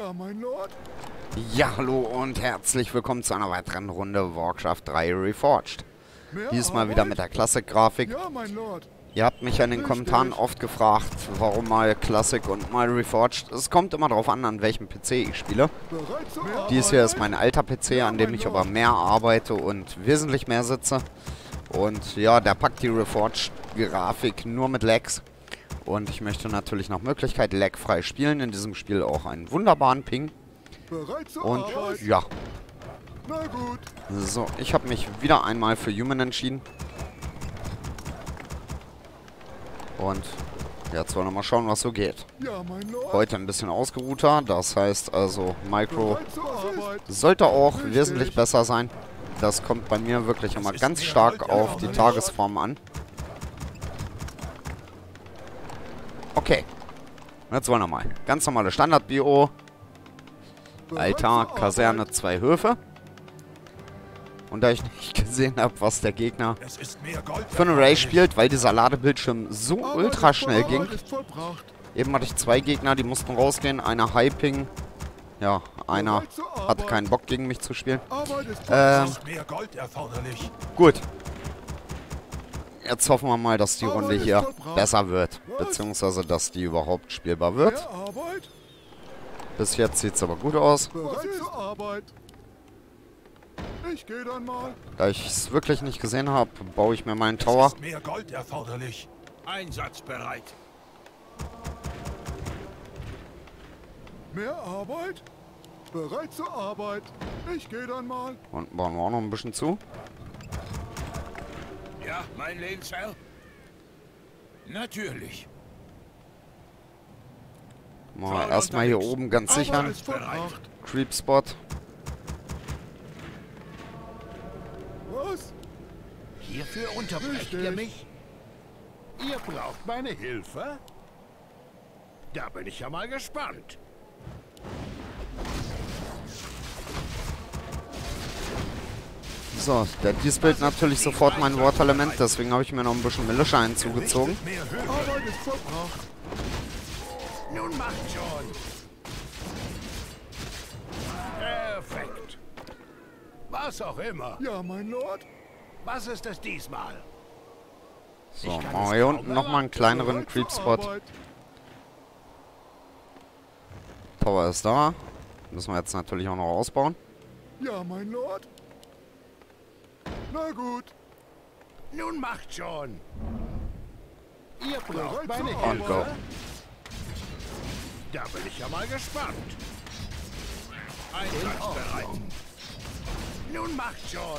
Krieger, mein Lord. Ja, hallo und herzlich willkommen zu einer weiteren Runde Warcraft 3 Reforged. Diesmal wieder mit der Classic-Grafik. Ja, mein Lord. Ihr habt mich in den Kommentaren oft gefragt, warum mal Classic und mal Reforged. Es kommt immer darauf an welchem PC ich spiele. Dies hier ist mein alter PC, an dem ich aber mehr arbeite und wesentlich mehr sitze. Und ja, der packt die Reforged-Grafik nur mit Lags. Und ich möchte natürlich nach Möglichkeit lagfrei spielen. In diesem Spiel auch einen wunderbaren Ping. Und ja. Na gut. So, ich habe mich wieder einmal für Human entschieden. Und jetzt wollen wir mal schauen, was so geht. Heute ein bisschen ausgeruhter. Das heißt also, Micro sollte auch wesentlich besser sein. Das kommt bei mir wirklich immer ganz stark auf die Tagesform an. Okay. Jetzt wollen wir mal. Ganz normale Standard-Bio. Altar, Kaserne, 2 Höfe. Und da ich nicht gesehen habe, was der Gegner für eine Raid spielt, weil dieser Ladebildschirm so ultra schnell ging. Eben hatte ich 2 Gegner, die mussten rausgehen. Einer Hyping. Ja, einer hatte keinen Bock, gegen mich zu spielen. Gut. Jetzt hoffen wir mal, dass die Runde hier besser wird. Beziehungsweise, dass die überhaupt spielbar wird. Bis jetzt sieht es aber gut aus. Da ich es wirklich nicht gesehen habe, baue ich mir meinen Tower. Es ist mehr Gold erforderlich. Einsatzbereit. Mehr Arbeit? Bereit zur Arbeit. Ich gehe dann mal. Und bauen wir auch noch ein bisschen zu. Ja, mein Lehnsherr. Natürlich. Mal erstmal hier oben ganz sichern. Creep Spot. Was? Hierfür unterbrecht ihr mich? Ihr braucht meine Hilfe? Da bin ich ja mal gespannt. So, der dispelt natürlich sofort mein Wortelement, deswegen habe ich mir noch ein bisschen Militia hinzugezogen. Nun macht schon. Perfekt. Was auch immer. Ja, mein Lord. Was ist es diesmal? So, machen wir hier unten nochmal einen kleineren Creep-Spot. Tower ist da. Müssen wir jetzt natürlich auch noch ausbauen. Ja, mein Lord. Na gut. Nun macht schon. Ihr braucht meine Hilfe. Da bin ich ja mal gespannt. Einsatzbereit. Nun macht schon.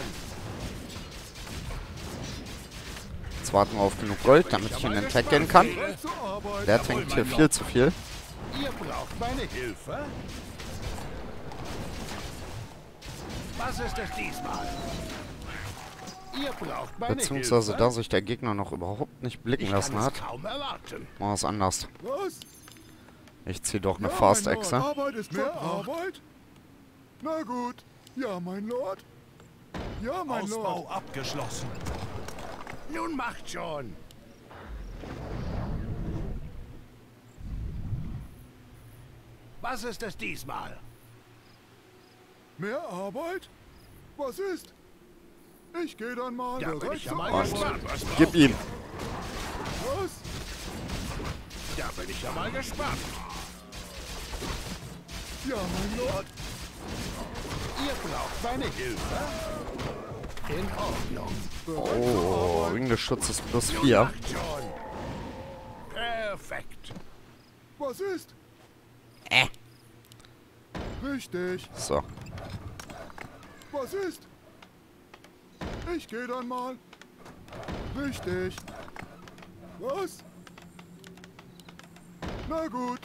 Jetzt warten wir auf genug Gold, damit ich in den Tag gehen kann. Der tankt hier viel zu viel. Ihr braucht meine Hilfe? Was ist es diesmal? Ihr braucht meine Hilfe? Da sich der Gegner noch überhaupt nicht blicken lassen hat. War es anders. Was? Ich ziehe doch eine Fast-Exe. Na gut. Ja, mein Lord. Ja, mein Lord. Ausbau abgeschlossen. Nun macht schon. Was ist es diesmal? Mehr Arbeit? Was ist? Ich gehe dann mal. Da bin ich ja mal gespannt. Gib ihm. Was? Da bin ich ja mal gespannt. Ja, mein Lord. Ihr braucht meine Hilfe. In Ordnung. Oh, Ring des Schutzes plus 4. Perfekt. Was ist? Richtig. So. Was ist? Ich gehe dann mal. Richtig. Was? Na gut.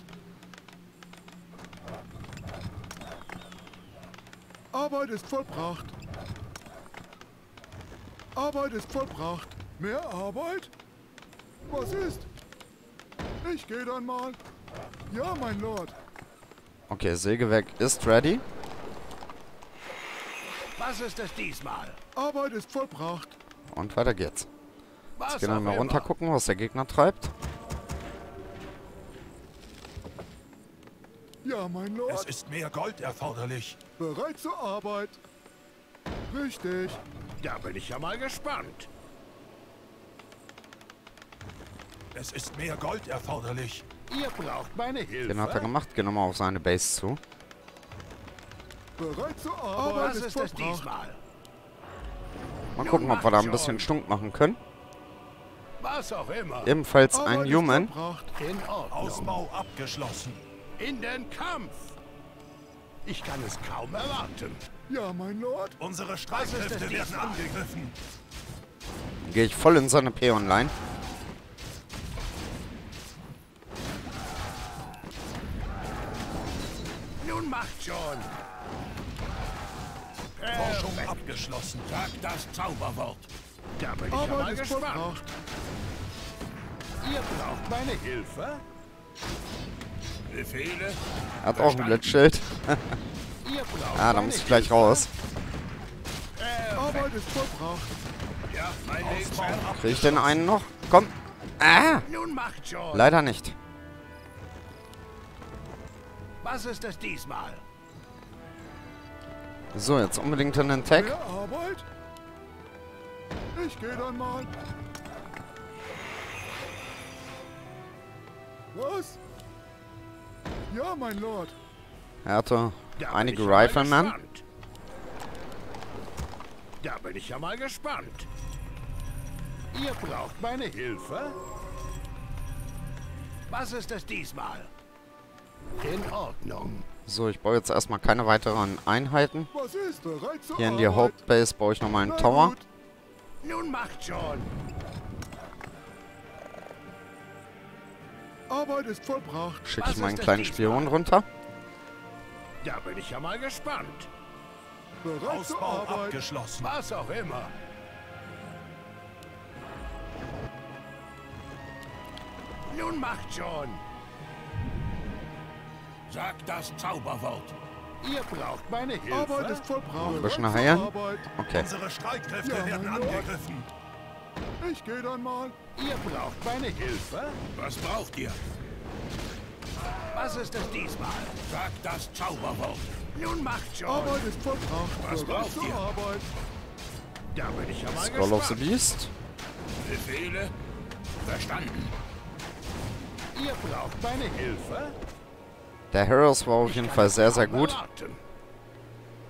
Arbeit ist vollbracht. Arbeit ist vollbracht. Mehr Arbeit? Was ist? Ich gehe dann mal. Ja, mein Lord. Okay, Sägewerk ist ready. Was ist es diesmal? Arbeit ist vollbracht. Und weiter geht's. Jetzt gehen wir mal runter gucken, was der Gegner treibt. Ja, mein Lord. Es ist mehr Gold erforderlich. Bereit zur Arbeit. Richtig. Da bin ich ja mal gespannt. Es ist mehr Gold erforderlich. Ihr braucht meine Hilfe. Den hat er gemacht. Geh nochmal auf seine Base zu. Bereit zur Arbeit. Oh, was ist das diesmal? Mal gucken, ob wir da ein bisschen Stunk machen können. Was auch immer. Ebenfalls ein Human. Ausbau abgeschlossen. In den Kampf. Ich kann es kaum erwarten. Ja, mein Lord. Unsere Streitkräfte werden angegriffen. Gehe ich voll in seine P-Online. Nun macht schon. Forschung abgeschlossen. Sag das Zauberwort. Da bin ich aber gespannt. Ihr braucht meine Hilfe? Befehle? Hat auch ein Blitzschild. Ah, da muss ich gleich raus. Krieg ich denn einen noch? Komm. Ah! Leider nicht. Was ist das diesmal? So, jetzt unbedingt in den Tag. Ich gehe dann mal. Was? Ja, mein Lord. Er hatte einige Riflemen. Da bin ich ja mal gespannt. Ihr braucht meine Hilfe? Was ist das diesmal? In Ordnung. So, ich baue jetzt erstmal keine weiteren Einheiten. Hier in die Hauptbase baue ich nochmal einen Tower. Nun macht schon. Arbeit ist vollbracht. Schicke ich meinen kleinen Spion runter. Da bin ich ja mal gespannt. Ausbau abgeschlossen. Was auch immer. Nun macht schon. Sag das Zauberwort. Ihr braucht meine Hilfe. Arbeit ist vollbracht. Ein bisschen nachher. Okay. Unsere Streitkräfte werden angegriffen. Ich gehe dann mal. Ihr braucht meine Hilfe. Was braucht ihr? Was ist es diesmal? Sag das Zauberwort. Nun macht schon. Arbeit ist vollbracht. Was braucht ihr? Arbeit. Da bin ich ja mal gespannt. Call of the Beast. Befehle. Verstanden. Ihr braucht meine Hilfe. Der Heroes war auf jeden Fall sehr, sehr gut.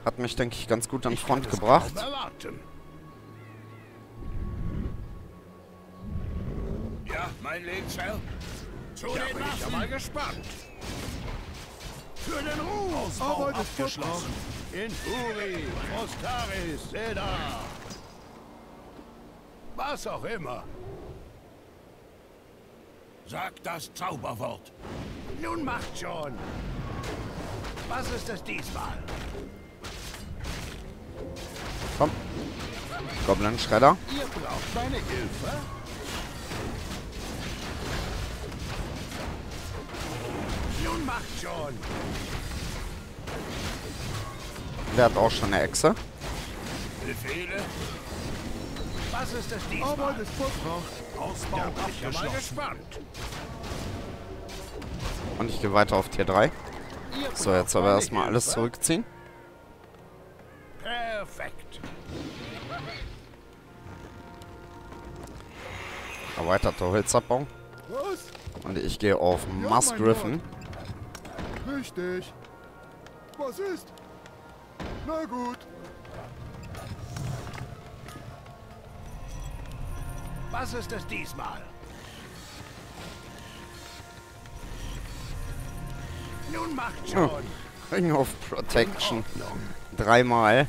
Hat mich, denke ich, ganz gut an Front gebracht. Ja, mein Lebensherr. Zu den Waffen. Mal gespannt. Für den Ruhm. Arbeit ist geschlossen. In Furi, Ostaris, Seda. Was auch immer. Sag das Zauberwort. Nun macht schon. Was ist das diesmal? Komm. Goblinschredder. Ihr braucht meine Hilfe. Nun macht schon. Der hat auch schon eine Echse. Befehle. Was ist das diesmal? Arbeit ist verbraucht. Ausbau abgeschlossen. Und ich gehe weiter auf Tier 3. So, jetzt aber erstmal alles zurückziehen. Perfekt. Erweiterter Holzabbau. Und ich gehe auf Griffin. Richtig. Was ist? Na gut. Was ist es diesmal? Nun macht schon. Oh, Ring of Protection. Dreimal.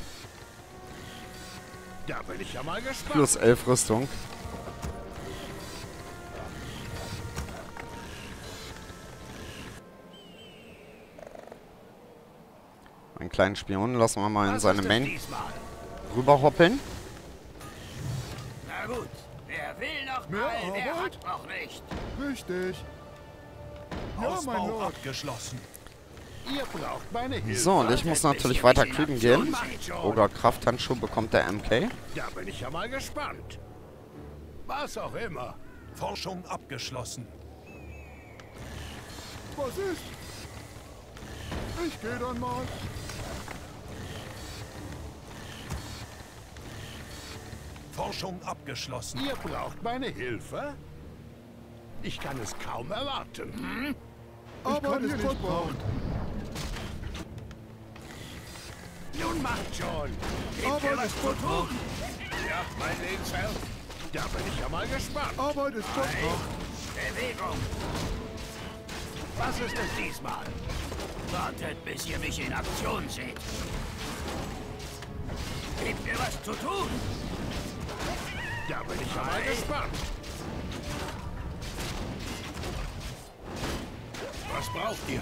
Da bin ich ja mal gespannt. Plus 11 Rüstung. Einen kleinen Spion lassen wir mal in seine Main rüberhoppeln. Na gut. Wer will noch mal, wer hat noch nicht. Richtig. Ausbau abgeschlossen. Ihr braucht meine Hilfe. So, und ich muss natürlich weiter kriegen gehen. Oder Krafthandschuh bekommt der MK. Da bin ich ja mal gespannt. Was auch immer. Forschung abgeschlossen. Was ist? Ich gehe dann mal. Forschung abgeschlossen. Ihr braucht meine Hilfe? Ich kann es kaum erwarten. Hm? Aber ihr nicht braucht. Nun macht schon. Aber das Vertrauen. Ja, mein Lebensherr. Da bin ich ja mal gespannt. Arbeit ist gut. Bewegung. Was ist es diesmal? Wartet, bis ihr mich in Aktion seht. Gebt mir was zu tun. Da bin ich ja mal gespannt. Was braucht ihr?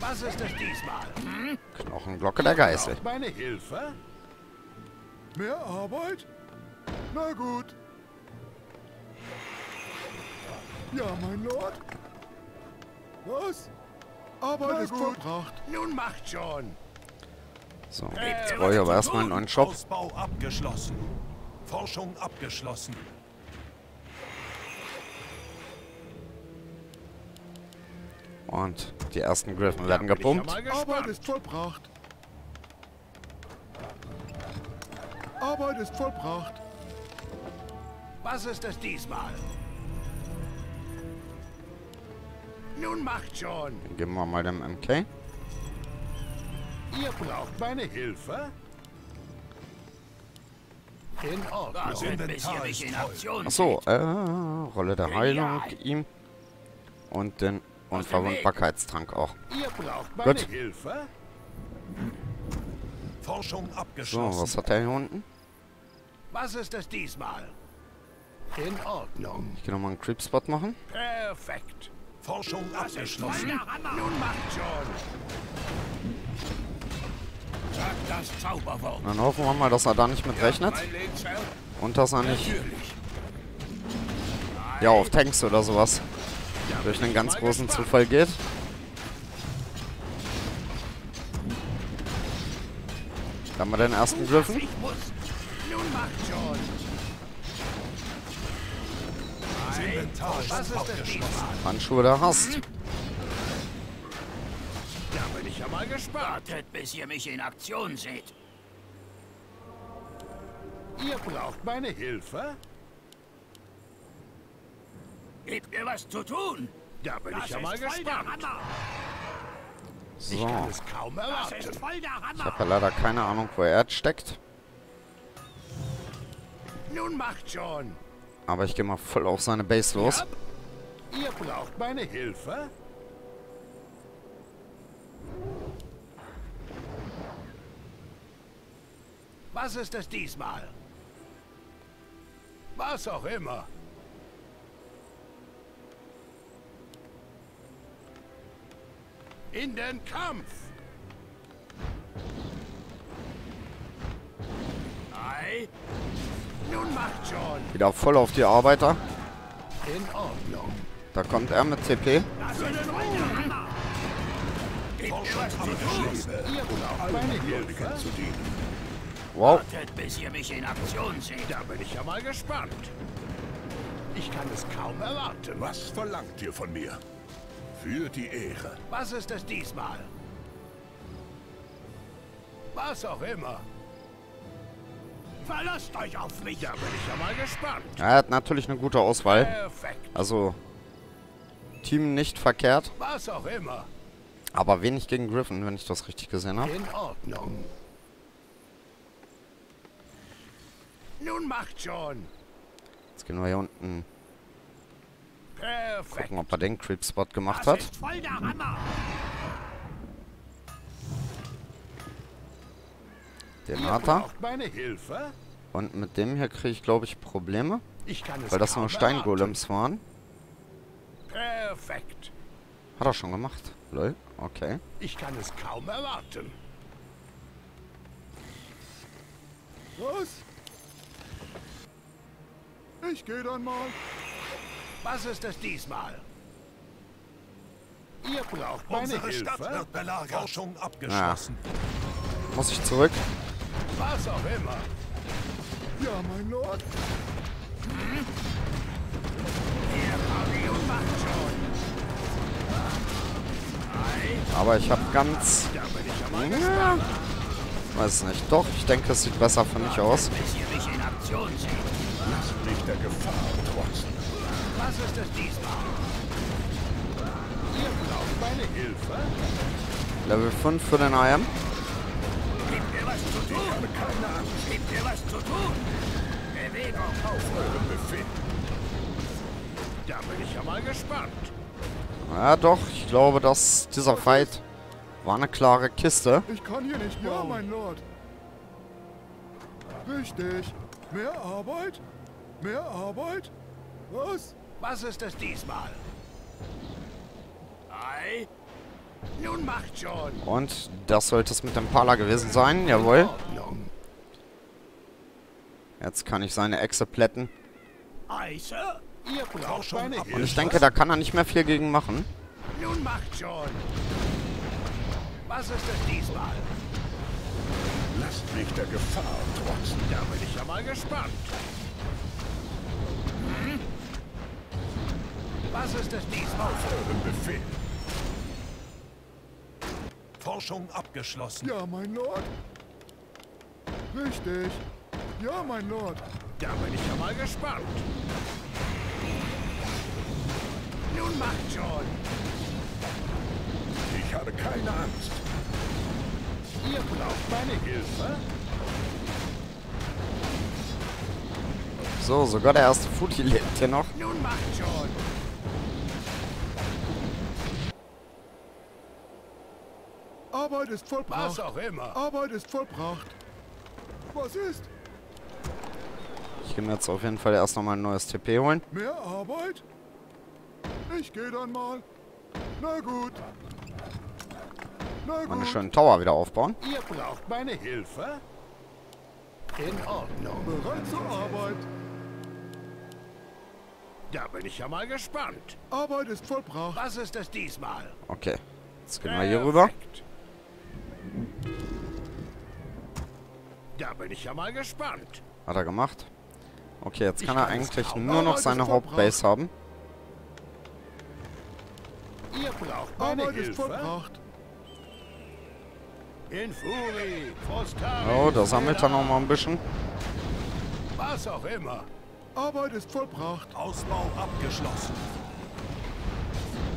Was ist es diesmal? Hm? Knochenglocke der Geißel. Meine Hilfe? Mehr Arbeit? Na gut. Ja, mein Lord. Was? Arbeit ist verbracht. Nun macht schon. So, jetzt brauche ich aber erstmal einen neuen Shop. Ausbau abgeschlossen. Forschung abgeschlossen. Und die ersten Griffin werden gepumpt. Arbeit ist vollbracht. Arbeit ist vollbracht. Was ist es diesmal? Nun macht schon. Dann geben wir mal dem MK. Ihr braucht meine Hilfe? In Ordnung. Achso, Rolle der Heilung ihm. Und den Unverwundbarkeitstrank auch. Ihr braucht meine Hilfe? Forschung abgeschlossen. So, was hat der hier unten? Was ist es diesmal? In Ordnung. Ich kann nochmal einen Creep-Spot machen. Perfekt. Forschung abgeschlossen. Nun macht schon. Sag das Zauberwort. Dann hoffen wir mal, dass er da nicht mit rechnet. Und dass er nicht... Ja, auf Tanks oder sowas. Durch einen ganz großen Zufall geht. Da haben wir den ersten Griffin. Handschuhe der Hast. Da bin ich ja mal gespannt, bis ihr mich in Aktion seht. Ihr braucht meine Hilfe? Gebt mir was zu tun. Da bin ich ja mal gespannt. So. Ich kann es kaum erwarten. Ich habe ja leider keine Ahnung, wo er steckt. Nun macht schon. Aber ich gehe mal voll auf seine Base los. Ja. Ihr braucht meine Hilfe? Was ist es diesmal? Was auch immer. In den Kampf! Ei! Nun macht schon! Wieder voll auf die Arbeiter. In Ordnung. Da kommt er mit CP. Wow! Wartet, bis ihr mich in Aktion seht. Da bin ich ja mal gespannt. Ich kann es kaum erwarten. Was verlangt ihr von mir? Für die Ehre. Was ist es diesmal? Was auch immer. Verlasst euch auf mich, da bin ich ja mal gespannt. Er hat natürlich eine gute Auswahl. Perfekt. Also, Team nicht verkehrt. Was auch immer. Aber wenig gegen Griffin, wenn ich das richtig gesehen habe. In Ordnung. Nun macht schon. Jetzt gehen wir hier unten. Perfekt. Gucken, ob er den Creep-Spot gemacht hat. Voll der Hammer. Den hat er. Und mit dem hier kriege ich, glaube ich, Probleme. Weil das nur Steingolems waren. Perfekt. Hat er schon gemacht. Lol. Okay. Ich kann es kaum erwarten. Was? Ich gehe dann mal. Was ist es diesmal? Ihr braucht meine Hilfe. Stadt wird belagert. Forschung abgeschlossen. Ja. Muss ich zurück? Was auch immer. Ja, mein Lord. Hm? Der Pavillon macht schon. Aber ich habe ganz... Ja, weiß nicht. Doch, ich denke, es sieht besser für mich aus. Level 5 für den IM. Da bin ich ja mal gespannt. Ja doch, ich glaube, dass dieser Fight war eine klare Kiste. Ich kann hier nicht mehr, mein Lord. Richtig. Mehr Arbeit? Mehr Arbeit? Was? Was ist es diesmal? Ei? Nun macht schon. Und das sollte es mit dem Pala gewesen sein, jawohl. Jetzt kann ich seine Echse plätten. Und ich denke, da kann er nicht mehr viel gegen machen. Nun macht schon. Was ist es diesmal? Lasst mich der Gefahr trotzen, da bin ich ja mal gespannt. Hm? Was ist es diesmal? Auf eurem Befehl. Forschung abgeschlossen. Ja, mein Lord. Richtig. Ja, mein Lord. Da bin ich ja mal gespannt. Nun macht schon. Ich habe keine Angst. Ihr braucht meine Hilfe. So, sogar der erste Futi lebt hier noch. Nun macht schon. Arbeit ist vollbracht. Was auch immer. Arbeit ist vollbracht. Was ist? Ich gehe mir jetzt auf jeden Fall erst nochmal ein neues TP holen. Mehr Arbeit? Ich gehe dann mal. Na gut. Na gut. Meine schönen Tower wieder aufbauen. Ihr braucht meine Hilfe? In Ordnung. Bereit zur Arbeit. Da bin ich ja mal gespannt. Arbeit ist vollbracht. Was ist es diesmal? Okay. Jetzt gehen wir hier rüber. Da bin ich ja mal gespannt. Hat er gemacht. Okay, jetzt kann er eigentlich nur noch seine Hauptbase haben. Ihr braucht meine Hilfe. Oh, da sammelt er noch mal ein bisschen. Was auch immer. Arbeit ist vollbracht. Ausbau abgeschlossen.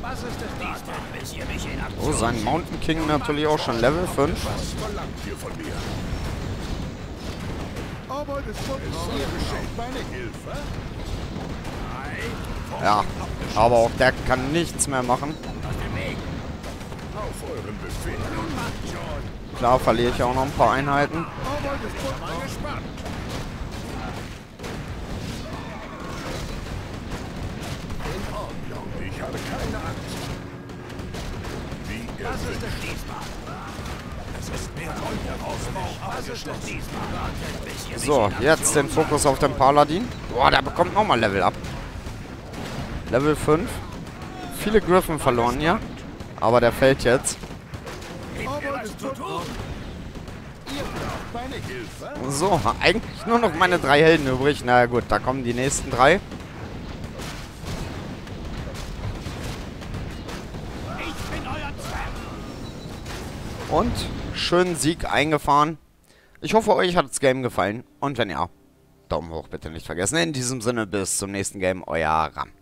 Was ist das diesmal? Oh, sein Mountain King natürlich auch schon Level 5. Was verlangt ihr von mir? Arbeit ist vollbracht. Ihr geschenkt meine Hilfe. Ja, aber auch der kann nichts mehr machen. Klar, verliere ich auch noch ein paar Einheiten. Ich habe keine Angst. Wie das ist es diesmal? Es ist mehr Ausbau. Was ist es diesmal? So, jetzt den Fokus auf den Paladin. Boah, der bekommt nochmal Level ab. Level 5. Viele Griffin verloren hier. Aber der fällt jetzt. So, eigentlich nur noch meine 3 Helden übrig. Na gut, da kommen die nächsten 3. Und schönen Sieg eingefahren. Ich hoffe, euch hat das Game gefallen. Und wenn ja, Daumen hoch bitte nicht vergessen. In diesem Sinne, bis zum nächsten Game. Euer Ram.